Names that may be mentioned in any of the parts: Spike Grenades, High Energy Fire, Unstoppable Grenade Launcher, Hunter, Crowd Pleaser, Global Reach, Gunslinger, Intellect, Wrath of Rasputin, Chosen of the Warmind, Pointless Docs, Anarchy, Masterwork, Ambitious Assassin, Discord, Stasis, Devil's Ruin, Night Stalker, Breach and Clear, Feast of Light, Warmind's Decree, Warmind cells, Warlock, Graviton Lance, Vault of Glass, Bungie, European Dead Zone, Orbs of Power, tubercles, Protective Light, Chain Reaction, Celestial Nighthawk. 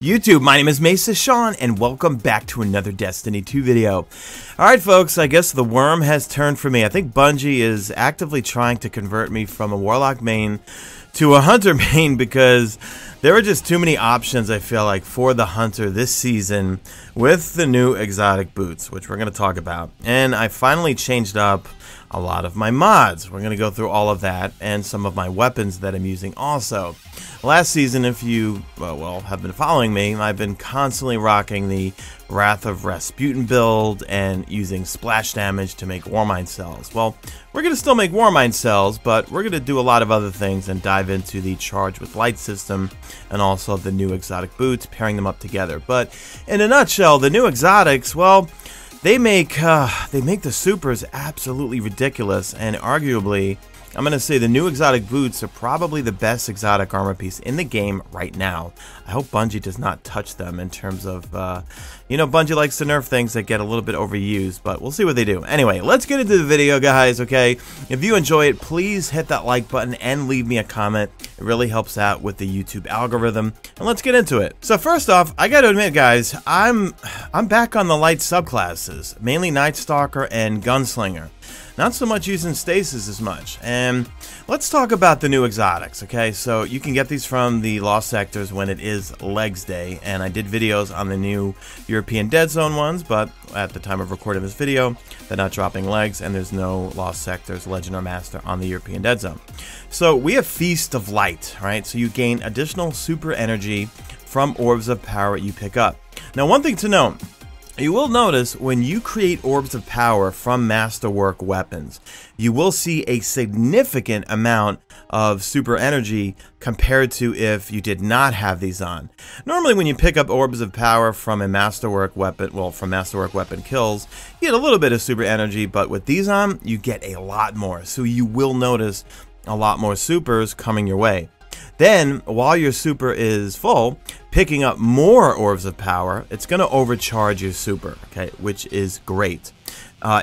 YouTube, my name is MesaSean, and welcome back to another Destiny 2 video. Alright folks, I guess the worm has turned for me. I think Bungie is actively trying to convert me from a Warlock main to a Hunter main because there are just too many options, I feel like, for the Hunter this season with the new exotic boots, which we're going to talk about. And I finally changed up a lot of my mods. We're going to go through all of that and some of my weapons that I'm using also. Last season, if you, well, have been following me, I've been constantly rocking the Wrath of Rasputin build and using splash damage to make Warmind cells. Well, we're going to still make Warmind cells, but we're going to do a lot of other things and dive into the Charge with Light system and also the new exotic boots, pairing them up together. But in a nutshell, the new exotics, well, they make the supers absolutely ridiculous, and arguably, I'm going to say the new exotic boots are probably the best exotic armor piece in the game right now. I hope Bungie does not touch them in terms of, you know, Bungie likes to nerf things that get a little bit overused, but we'll see what they do. Anyway, let's get into the video, guys, okay? If you enjoy it, please hit that like button and leave me a comment. It really helps out with the YouTube algorithm, and let's get into it. So first off, I got to admit, guys, I'm back on the light subclasses, mainly Night Stalker and Gunslinger. Not so much using Stasis as much. And let's talk about the new exotics, okay? So you can get these from the Lost Sectors when it is Legs Day, and I did videos on the new European Dead Zone ones, but at the time of recording this video, they're not dropping legs, and there's no Lost Sectors, Legend or Master on the European Dead Zone. So we have Feast of Light, right? So you gain additional super energy from Orbs of Power you pick up. Now, one thing to note, you will notice when you create Orbs of Power from Masterwork weapons, you will see a significant amount of super energy compared to if you did not have these on. Normally when you pick up Orbs of Power from a Masterwork weapon, well, from Masterwork weapon kills, you get a little bit of super energy, but with these on, you get a lot more. So you will notice a lot more supers coming your way. Then, while your super is full, picking up more Orbs of Power, it's going to overcharge your super, okay, which is great.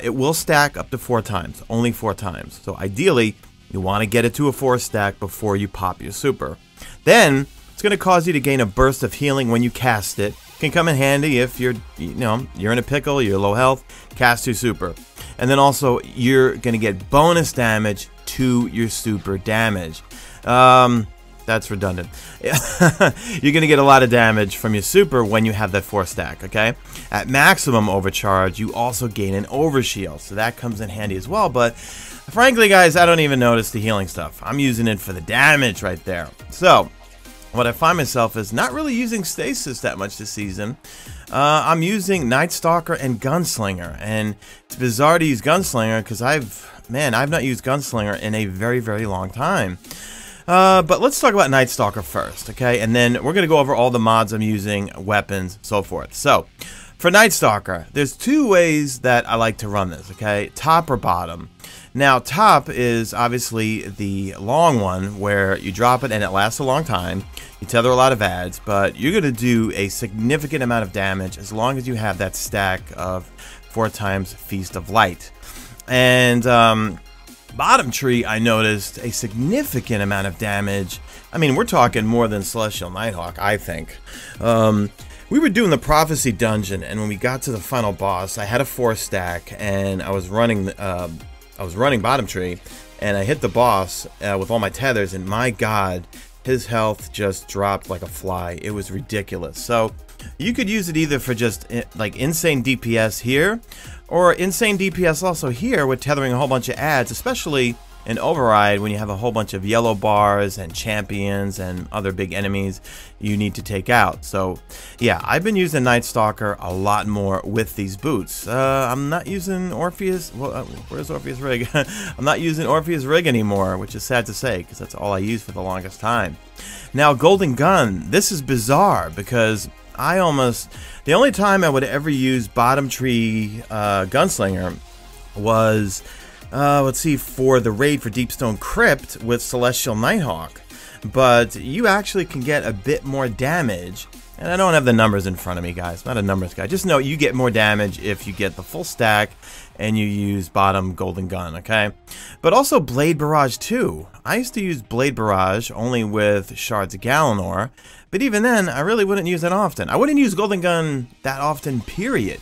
It will stack up to 4 times, only 4 times. So ideally, you want to get it to a 4 stack before you pop your super. Then, it's going to cause you to gain a burst of healing when you cast it. It can come in handy if you're, you know, you're in a pickle, you're low health, cast your super. And then also, you're going to get bonus damage to your super damage. That's redundant. You're going to get a lot of damage from your super when you have that 4 stack, okay? At maximum overcharge, you also gain an overshield, so that comes in handy as well, but frankly, guys, I don't even notice the healing stuff. I'm using it for the damage right there. So, what I find myself is not really using Stasis that much this season. I'm using Night Stalker and Gunslinger, and it's bizarre to use Gunslinger because I've not used Gunslinger in a very, very long time. But let's talk about Night Stalker first, okay? And then we're going to go over all the mods I'm using, weapons, so forth. So, for Night Stalker, there's 2 ways that I like to run this, okay? Top or bottom. Now, top is obviously the long one where you drop it and it lasts a long time. You tether a lot of adds, but you're going to do a significant amount of damage as long as you have that stack of 4 times Feast of Light. And, bottom tree, I noticed a significant amount of damage. I mean, we're talking more than Celestial Nighthawk, I think. We were doing the Prophecy Dungeon, and when we got to the final boss, I had a 4 stack, and I was running bottom tree, and I hit the boss with all my tethers, and my God, his health just dropped like a fly. It was ridiculous. So you could use it either for just like insane DPS here, or insane DPS also here with tethering a whole bunch of adds, especially in Override when you have a whole bunch of yellow bars and champions and other big enemies you need to take out. So yeah, I've been using Night Stalker a lot more with these boots. I'm not using Orpheus, well, where's Orpheus Rig? I'm not using Orpheus Rig anymore, which is sad to say because that's all I used for the longest time. Now, Golden Gun, this is bizarre because the only time I would ever use bottom tree Gunslinger was, let's see, for the raid for Deepstone Crypt with Celestial Nighthawk. But you actually can get a bit more damage. And I don't have the numbers in front of me, guys. I'm not a numbers guy. Just know you get more damage if you get the full stack and you use bottom Golden Gun, okay? But also Blade Barrage too. I used to use Blade Barrage only with Shards of Galanor. But even then, I really wouldn't use that often. I wouldn't use Golden Gun that often, period.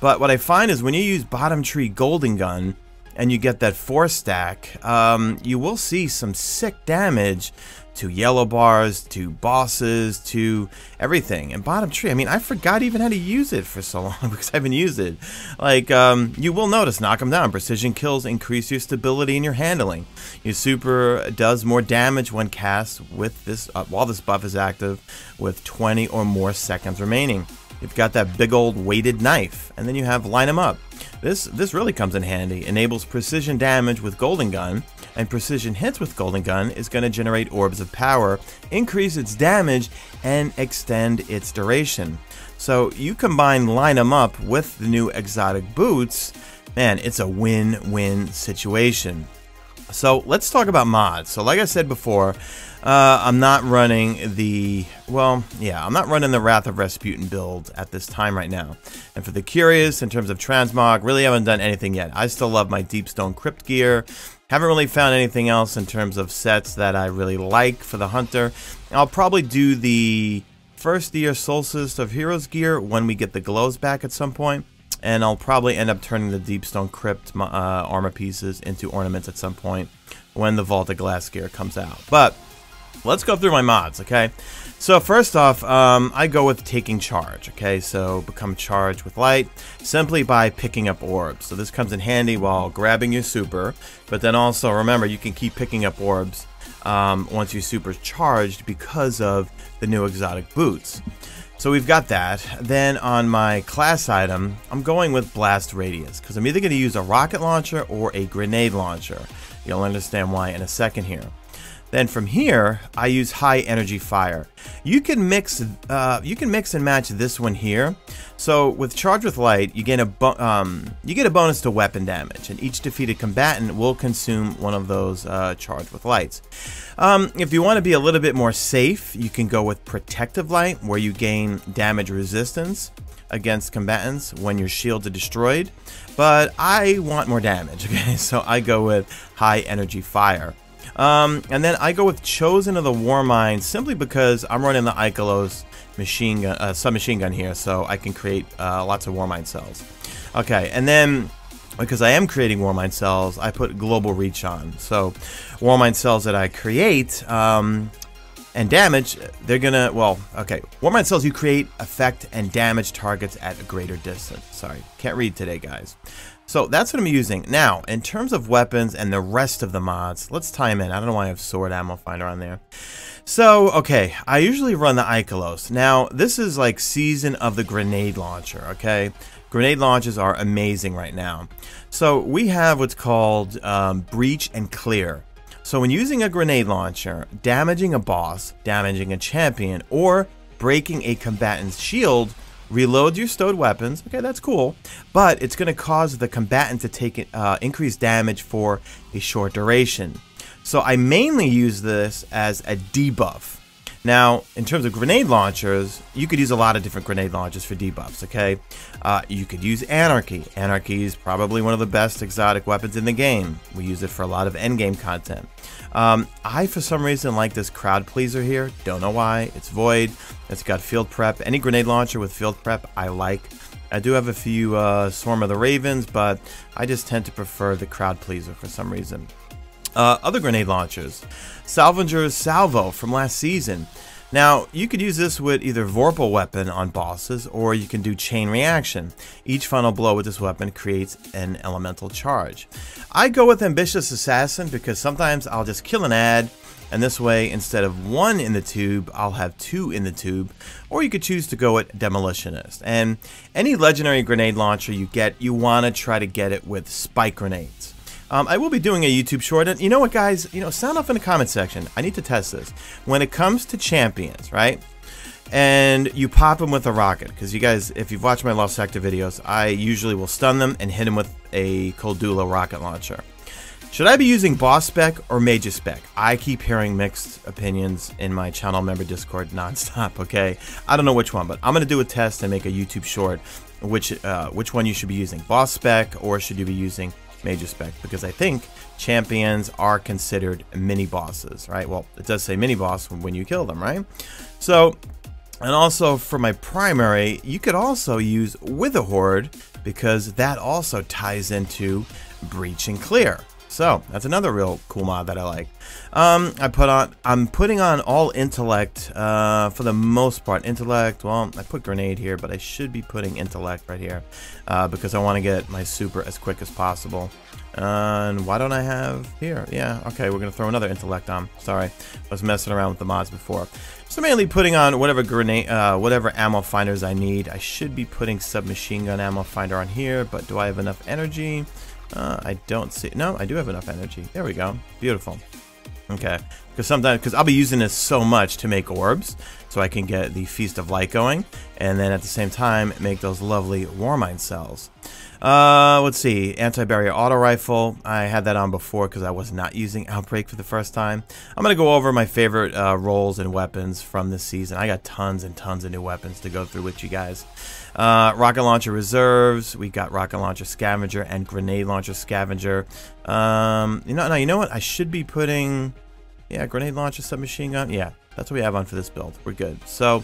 But what I find is when you use Bottom Tree Golden Gun and you get that 4-stack, you will see some sick damage to yellow bars, to bosses, to everything. And Bottom Tree, I mean, I forgot even how to use it for so long because I haven't used it. Like, you will notice, knock them down. Precision kills increase your stability and your handling. Your super does more damage when cast with this, while this buff is active, with 20 or more seconds remaining. You've got that big old weighted knife, and then you have line 'em up. This really comes in handy. Enables precision damage with Golden Gun, and precision hits with Golden Gun is going to generate Orbs of Power, increase its damage, and extend its duration. So you combine Line 'em Up with the new exotic boots, man, it's a win-win situation. So let's talk about mods. So like I said before, I'm not running the, well, yeah, I'm not running the Wrath of Rasputin build at this time right now. And for the curious, in terms of transmog, really haven't done anything yet. I still love my Deepstone Crypt gear. Haven't really found anything else in terms of sets that I really like for the Hunter. I'll probably do the first year Solstice of Heroes gear when we get the glows back at some point. And I'll probably end up turning the Deepstone Crypt armor pieces into ornaments at some point when the Vault of Glass gear comes out. But let's go through my mods, okay? So first off, I go with Taking Charge, okay? So become Charged with Light simply by picking up orbs. So this comes in handy while grabbing your super, but then also remember you can keep picking up orbs once you're supercharged because of the new exotic boots. So we've got that. Then on my class item, I'm going with Blast Radius because I'm either going to use a rocket launcher or a grenade launcher. You'll understand why in a second here. Then from here, I use High Energy Fire. You can mix and match this one here. So with Charge with Light, you gain a you get a bonus to weapon damage, and each defeated combatant will consume one of those Charge with Lights. If you want to be a little bit more safe, you can go with Protective Light, where you gain damage resistance against combatants when your shields are destroyed. But I want more damage, okay? So I go with High Energy Fire. And then I go with Chosen of the Warmind simply because I'm running the Ikelos machine gun, submachine gun here, so I can create lots of Warmind cells. Okay, and then because I am creating Warmind cells, I put Global Reach on. So Warmind cells that I create and damage, they're gonna, well, okay, Warmind cells you create affect and damage targets at a greater distance. Sorry, can't read today, guys. So that's what I'm using. Now, in terms of weapons and the rest of the mods, let's tie them in. I don't know why I have Sword Ammo Finder on there. So, okay, I usually run the Ikelos. Now, this is like Season of the Grenade Launcher, okay? Grenade launches are amazing right now. So we have what's called Breach and Clear. So when using a grenade launcher, damaging a boss, damaging a champion, or breaking a combatant's shield, reload your stowed weapons, okay, that's cool, but it's going to cause the combatant to take increased damage for a short duration. So I mainly use this as a debuff. Now, in terms of grenade launchers, you could use a lot of different grenade launchers for debuffs, okay? You could use Anarchy. Anarchy is probably one of the best exotic weapons in the game. We use it for a lot of endgame content. I, for some reason, like this Crowd Pleaser here. Don't know why. It's void. It's got field prep. Any grenade launcher with field prep, I like. I do have a few Swarm of the Ravens, but I just tend to prefer the Crowd Pleaser for some reason. Other grenade launchers, Salvinger's Salvo from last season. Now, you could use this with either Vorpal weapon on bosses, or you can do Chain Reaction. Each final blow with this weapon creates an elemental charge. I go with Ambitious Assassin because sometimes I'll just kill an ad, and this way, instead of one in the tube, I'll have two in the tube. Or you could choose to go with Demolitionist. And any legendary grenade launcher you get, you want to try to get it with spike grenades. I will be doing a YouTube short, and you know what, guys? You know, sound off in the comment section. I need to test this. When it comes to champions, right? And you pop them with a rocket, because you guys, if you've watched my Lost Sector videos, I usually will stun them and hit them with a Koldula rocket launcher. Should I be using boss spec or major spec? I keep hearing mixed opinions in my channel member Discord nonstop. Okay, I don't know which one, but I'm gonna do a test and make a YouTube short, which one you should be using, boss spec, or should you be using Mage Spec, because I think champions are considered mini bosses, right? Well, it does say mini boss when you kill them, right? So, and also for my primary, you could also use Wither Horde, because that also ties into Breach and Clear. So that's another real cool mod that I like. I'm putting on all Intellect for the most part. Intellect, well, I put Grenade here, but I should be putting Intellect right here because I want to get my super as quick as possible. And why don't I have here? Yeah, okay, we're gonna throw another Intellect on. Sorry, I was messing around with the mods before. So mainly putting on whatever grenade, whatever ammo finders I need. I should be putting submachine gun ammo finder on here, but do I have enough energy? I don't see. No, I do have enough energy. There we go. Beautiful. Okay, because sometimes, because I'll be using this so much to make orbs, so I can get the Feast of Light going, and then at the same time make those lovely Warmind cells. Let's see, anti-barrier auto rifle. I had that on before because I was not using Outbreak for the first time. I'm gonna go over my favorite roles and weapons from this season. I got tons and tons of new weapons to go through with you guys. Rocket launcher reserves. We got rocket launcher scavenger and grenade launcher scavenger. You know what? I should be putting. Yeah, grenade launcher, submachine gun. Yeah, that's what we have on for this build. We're good. So,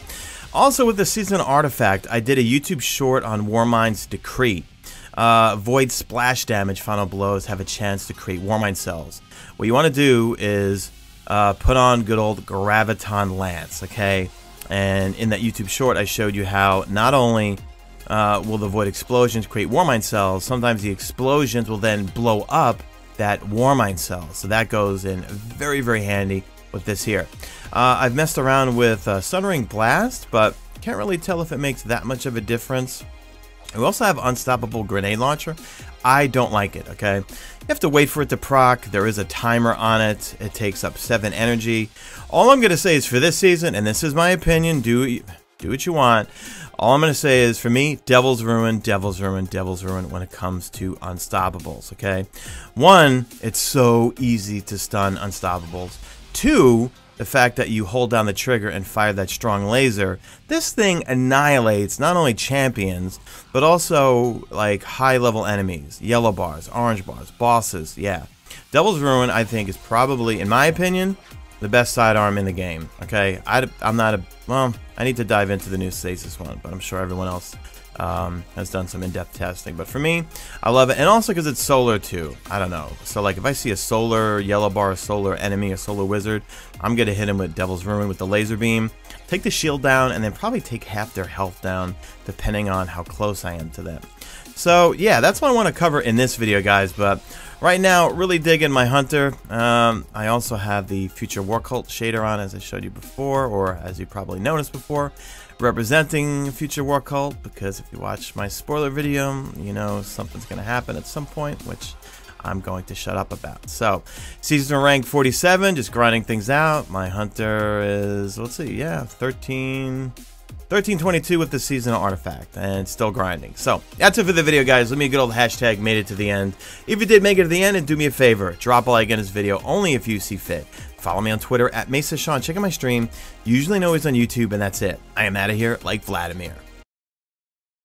also with the season artifact, I did a YouTube short on Warmind's Decree. Void splash damage final blows have a chance to create Warmind cells. What you want to do is put on good old Graviton Lance, okay? And in that YouTube short, I showed you how not only will the void explosions create Warmind cells, sometimes the explosions will then blow up that Warmind cell, so that goes in very, very handy with this here. I've messed around with Sundering Blast, but can't really tell if it makes that much of a difference. We also have Unstoppable Grenade Launcher. I don't like it, okay? You have to wait for it to proc. There is a timer on it. It takes up 7 energy. All I'm going to say is for this season, and this is my opinion, do what you want. All I'm going to say is, for me, Devil's Ruin, Devil's Ruin, Devil's Ruin when it comes to Unstoppables, okay? 1, it's so easy to stun Unstoppables. 2, the fact that you hold down the trigger and fire that strong laser. This thing annihilates not only champions, but also, like, high-level enemies. Yellow bars, orange bars, bosses, yeah. Devil's Ruin, I think, is probably, in my opinion, the best sidearm in the game, okay? Well, I need to dive into the new Stasis one, but I'm sure everyone else has done some in-depth testing. But for me, I love it. And also because it's solar, too. I don't know. So, like, if I see a solar yellow bar, a solar enemy, a solar wizard, I'm going to hit him with Devil's Ruin with the laser beam, take the shield down, and then probably take half their health down, depending on how close I am to them. So, yeah, that's what I want to cover in this video, guys, but right now, really digging my Hunter. I also have the Future War Cult shader on, as I showed you before, or as you probably noticed before, representing Future War Cult, because if you watch my spoiler video, you know something's going to happen at some point, which I'm going to shut up about. So, season rank 47, just grinding things out. My Hunter is, let's see, yeah, 1322 with the seasonal artifact, and still grinding. So that's it for the video, guys. Let me get old hashtag made it to the end. If you did make it to the end, and do me a favor, drop a like on this video only if you see fit. Follow me on Twitter @MesaSean. Check out my stream. Usually and always on YouTube, and that's it. I am out of here like Vladimir.